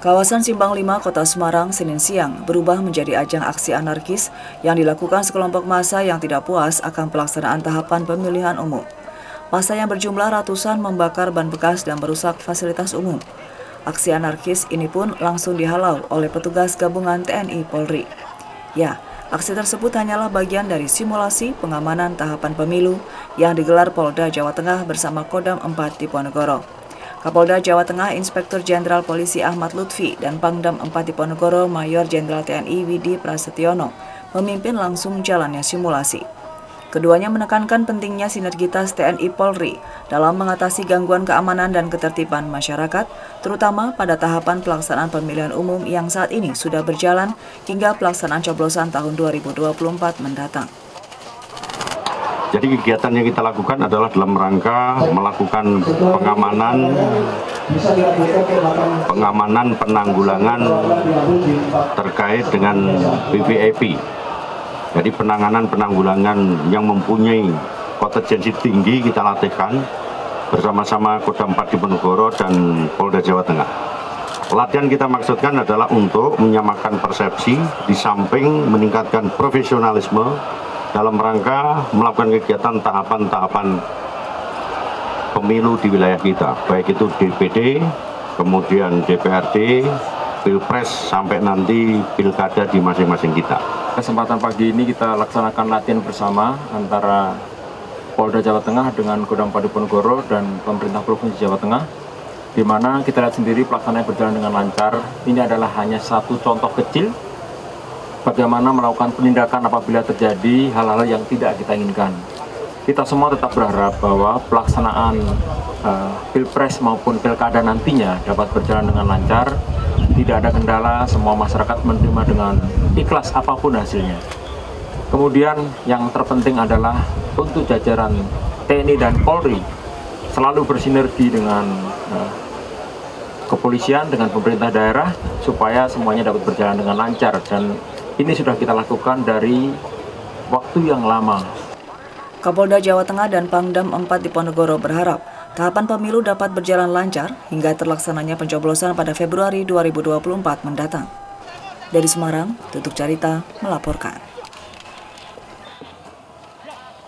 Kawasan Simpang 5, Kota Semarang, Senin siang, berubah menjadi ajang aksi anarkis yang dilakukan sekelompok massa yang tidak puas akan pelaksanaan tahapan pemilihan umum. Massa yang berjumlah ratusan membakar ban bekas dan merusak fasilitas umum. Aksi anarkis ini pun langsung dihalau oleh petugas gabungan TNI-Polri. Ya, aksi tersebut hanyalah bagian dari simulasi pengamanan tahapan pemilu yang digelar Polda Jawa Tengah bersama Kodam IV Diponegoro. Kapolda Jawa Tengah Inspektur Jenderal Polisi Ahmad Lutfi dan Pangdam IV Diponegoro Mayor Jenderal TNI Widi Prasetyono memimpin langsung jalannya simulasi. Keduanya menekankan pentingnya sinergitas TNI-Polri dalam mengatasi gangguan keamanan dan ketertiban masyarakat, terutama pada tahapan pelaksanaan pemilihan umum yang saat ini sudah berjalan hingga pelaksanaan coblosan tahun 2024 mendatang. Jadi kegiatan yang kita lakukan adalah dalam rangka melakukan penanggulangan terkait dengan PVAP. Jadi penanggulangan yang mempunyai kontingensi tinggi kita latihkan bersama-sama Kodam IV Diponegoro dan Polda Jawa Tengah. Latihan kita maksudkan adalah untuk menyamakan persepsi di samping meningkatkan profesionalisme dalam rangka melakukan kegiatan tahapan-tahapan pemilu di wilayah kita, baik itu DPD, kemudian DPRD, Pilpres, sampai nanti Pilkada di masing-masing kita. Kesempatan pagi ini kita laksanakan latihan bersama antara Polda Jawa Tengah dengan Kodam IV Diponegoro dan pemerintah Provinsi Jawa Tengah, di mana kita lihat sendiri pelaksanaan berjalan dengan lancar. Ini adalah hanya satu contoh kecil bagaimana melakukan penindakan apabila terjadi hal-hal yang tidak kita inginkan. Kita semua tetap berharap bahwa pelaksanaan Pilpres maupun Pilkada nantinya dapat berjalan dengan lancar, tidak ada kendala, semua masyarakat menerima dengan ikhlas apapun hasilnya. Kemudian yang terpenting adalah untuk jajaran TNI dan Polri selalu bersinergi dengan kepolisian, dengan pemerintah daerah, supaya semuanya dapat berjalan dengan lancar, dan ini sudah kita lakukan dari waktu yang lama. Kapolda Jawa Tengah dan Pangdam IV Diponegoro berharap tahapan pemilu dapat berjalan lancar hingga terlaksananya pencoblosan pada Februari 2024 mendatang. Dari Semarang, Tutuk Carita melaporkan.